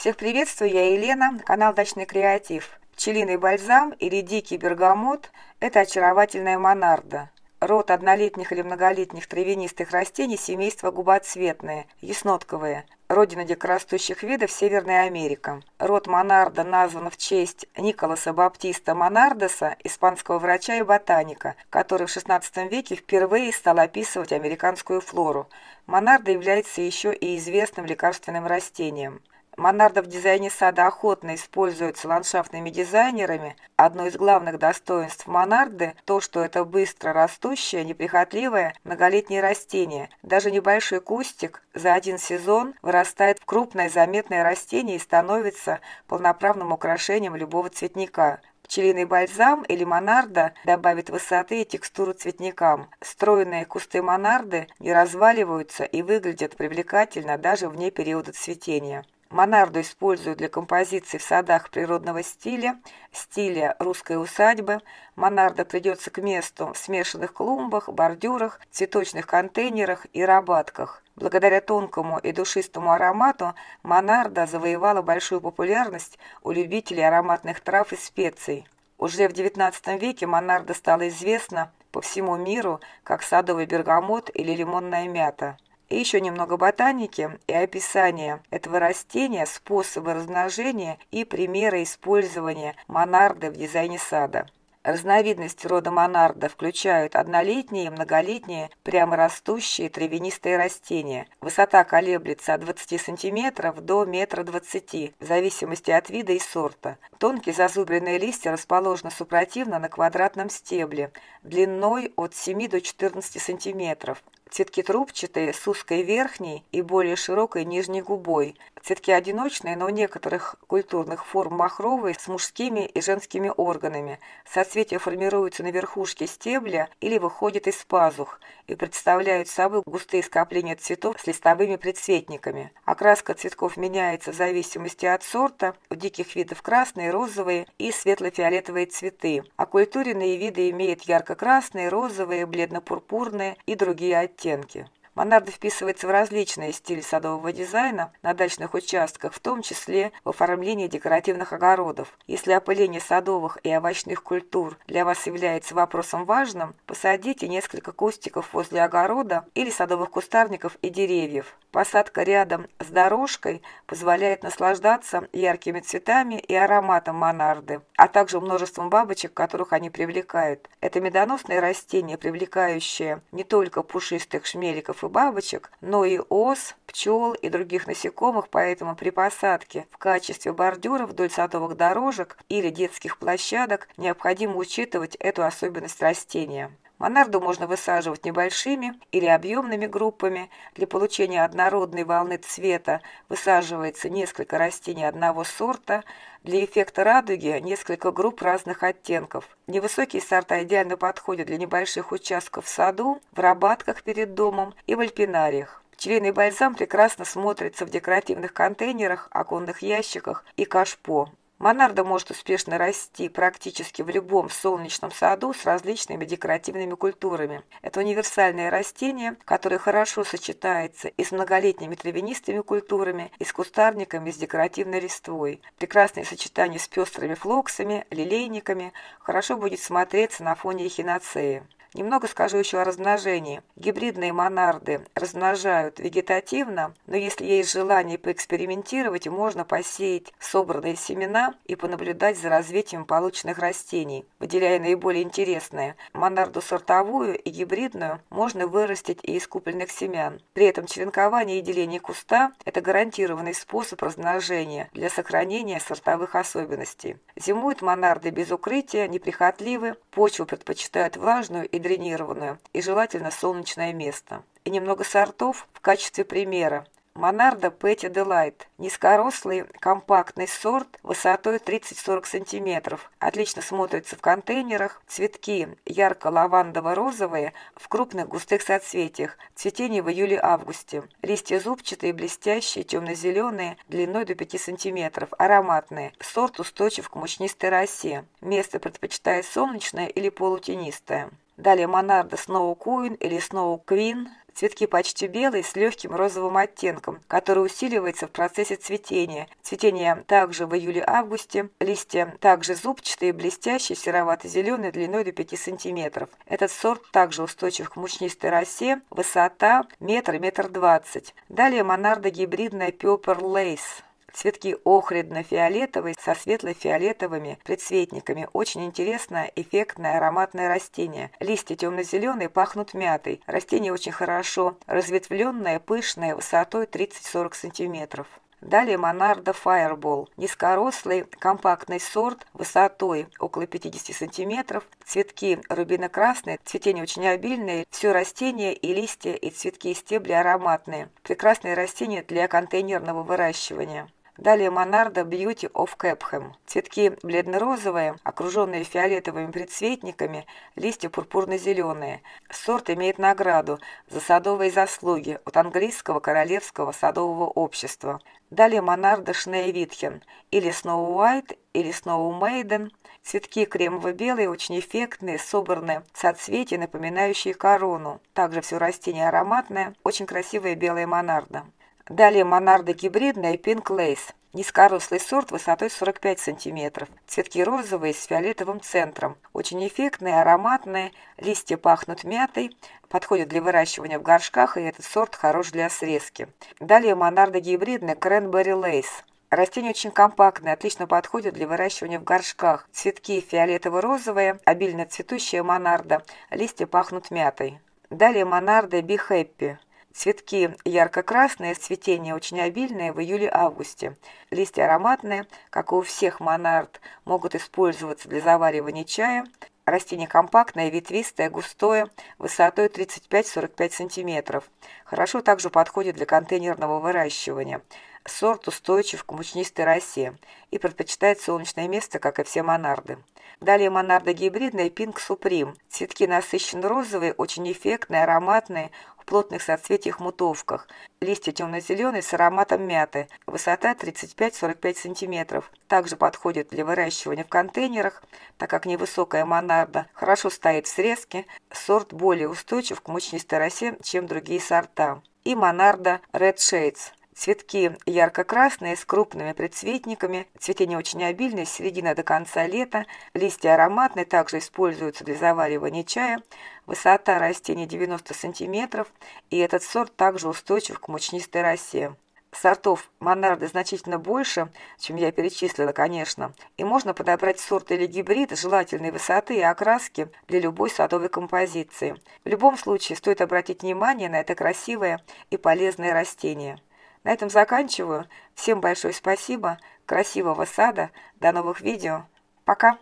Всех приветствую, я Елена, канал Дачный креатив. Пчелиный бальзам или дикий бергамот – это очаровательная монарда. Род однолетних или многолетних травянистых растений семейства губоцветные, яснотковые. Родина дикорастущих видов – Северная Америка. Род Монарда назван в честь Николаса Баптиста Монардоса, испанского врача и ботаника, который в XVI веке впервые стал описывать американскую флору. Монарда является еще и известным лекарственным растением. Монарда в дизайне сада охотно используется ландшафтными дизайнерами. Одно из главных достоинств монарды – то, что это быстро растущее, неприхотливое, многолетнее растение. Даже небольшой кустик за один сезон вырастает в крупное заметное растение и становится полноправным украшением любого цветника. Пчелиный бальзам или монарда добавит высоты и текстуру цветникам. Стройные кусты монарды не разваливаются и выглядят привлекательно даже вне периода цветения. Монарду используют для композиций в садах природного стиля, стиля русской усадьбы. Монарда придется к месту в смешанных клумбах, бордюрах, цветочных контейнерах и рабатках. Благодаря тонкому и душистому аромату монарда завоевала большую популярность у любителей ароматных трав и специй. Уже в XIX веке монарда стала известна по всему миру как садовый бергамот или лимонная мята. И еще немного ботаники и описания этого растения, способы размножения и примеры использования монарды в дизайне сада. Разновидности рода монарда включают однолетние и многолетние пряморастущие травянистые растения. Высота колеблется от 20 см до 1,20 м, в зависимости от вида и сорта. Тонкие зазубренные листья расположены супротивно на квадратном стебле, длиной от 7 до 14 см. Цветки трубчатые, с узкой верхней и более широкой нижней губой. Цветки одиночные, но у некоторых культурных форм махровые, с мужскими и женскими органами. Соцветия формируются на верхушке стебля или выходят из пазух и представляют собой густые скопления цветов с листовыми предцветниками. Окраска цветков меняется в зависимости от сорта. У диких видов красные, розовые и светло-фиолетовые цветы. Окультуренные виды имеют ярко-красные, розовые, бледно-пурпурные и другие оттенки. Монарда вписывается в различные стили садового дизайна на дачных участках, в том числе в оформлении декоративных огородов. Если опыление садовых и овощных культур для вас является вопросом важным, посадите несколько кустиков возле огорода или садовых кустарников и деревьев. Посадка рядом с дорожкой позволяет наслаждаться яркими цветами и ароматом монарды, а также множеством бабочек, которых они привлекают. Это медоносные растения, привлекающие не только пушистых шмеликов и бабочек, но и ос, пчел и других насекомых, поэтому при посадке в качестве бордюров вдоль садовых дорожек или детских площадок необходимо учитывать эту особенность растения. Монарду можно высаживать небольшими или объемными группами. Для получения однородной волны цвета высаживается несколько растений одного сорта. Для эффекта радуги несколько групп разных оттенков. Невысокие сорта идеально подходят для небольших участков в саду, в рабатках перед домом и в альпинариях. Пчелиный бальзам прекрасно смотрится в декоративных контейнерах, оконных ящиках и кашпо. Монарда может успешно расти практически в любом солнечном саду с различными декоративными культурами. Это универсальное растение, которое хорошо сочетается и с многолетними травянистыми культурами, и с кустарниками, и с декоративной листвой. Прекрасное сочетание с пестрыми флоксами, лилейниками хорошо будет смотреться на фоне эхинацеи. Немного скажу еще о размножении. Гибридные монарды размножают вегетативно, но если есть желание поэкспериментировать, можно посеять собранные семена и понаблюдать за развитием полученных растений. Выделяя наиболее интересные, монарду сортовую и гибридную можно вырастить и из купленных семян. При этом черенкование и деление куста – это гарантированный способ размножения для сохранения сортовых особенностей. Зимуют монарды без укрытия, неприхотливы, почву предпочитают влажную и дренированную, и желательно солнечное место. И немного сортов в качестве примера. Monarda Petite Delight. Низкорослый, компактный сорт высотой 30-40 см. Отлично смотрится в контейнерах. Цветки ярко-лавандово-розовые в крупных густых соцветиях. Цветение в июле-августе. Листья зубчатые, блестящие, темно-зеленые, длиной до 5 см. Ароматные. Сорт устойчив к мучнистой росе. Место предпочитает солнечное или полутенистое. Далее Monarda Snow Queen или Snow Queen. Цветки почти белые, с легким розовым оттенком, который усиливается в процессе цветения. Цветение также в июле-августе. Листья также зубчатые, блестящие, серовато-зеленые, длиной до 5 см. Этот сорт также устойчив к мучнистой росе. Высота 1–1,20 м. Далее монарда гибридная Pepperlace. Цветки охридно-фиолетовые со светло-фиолетовыми предцветниками. Очень интересное, эффектное, ароматное растение. Листья темно-зеленые, пахнут мятой. Растение очень хорошо разветвленное, пышное, высотой 30–40 см. Далее монарда Fireball. Низкорослый, компактный сорт, высотой около 50 см. Цветки рубино-красные, цветение очень обильное. Все растения, и листья, и цветки, и стебли ароматные. Прекрасное растение для контейнерного выращивания. Далее монарда Beauty of Cobham. Цветки бледно-розовые, окруженные фиолетовыми предцветниками, листья пурпурно-зеленые. Сорт имеет награду за садовые заслуги от английского королевского садового общества. Далее монарда Schneewitchen, или Snow White, или Snow Maiden. Цветки кремово-белые, очень эффектные, собранные соцветия, напоминающие корону. Также все растение ароматное, очень красивая белая монарда. Далее монарда гибридная Pink Lace. Низкорослый сорт высотой 45 см. Цветки розовые с фиолетовым центром. Очень эффектные, ароматные. Листья пахнут мятой. Подходит для выращивания в горшках, и этот сорт хорош для срезки. Далее монарда гибридная Cranberry Lace. Растение очень компактное, отлично подходит для выращивания в горшках. Цветки фиолетово-розовые, обильно цветущая монарда. Листья пахнут мятой. Далее монарда Bee-Happy. Цветки ярко-красные, цветение очень обильное, в июле-августе. Листья ароматные, как и у всех монард, могут использоваться для заваривания чая. Растение компактное, ветвистое, густое, высотой 35–45 см. Хорошо также подходит для контейнерного выращивания. Сорт устойчив к мучнистой росе и предпочитает солнечное место, как и все монарды. Далее монарда гибридная Pink Supreme. Цветки насыщенно розовые, очень эффектные, ароматные, в плотных соцветиях мутовках. Листья темно-зеленые с ароматом мяты. Высота 35–45 см. Также подходит для выращивания в контейнерах, так как невысокая монарда хорошо стоит в срезке. Сорт более устойчив к мучнистой росе, чем другие сорта. И монарда Red Shades. Цветки ярко-красные, с крупными предцветниками, цветение очень обильное, с середины до конца лета, листья ароматные, также используются для заваривания чая, высота растения 90 см, и этот сорт также устойчив к мучнистой росе. Сортов монарды значительно больше, чем я перечислила, конечно, и можно подобрать сорт или гибрид желательной высоты и окраски для любой садовой композиции. В любом случае стоит обратить внимание на это красивое и полезное растение. На этом заканчиваю. Всем большое спасибо. Красивого сада. До новых видео. Пока.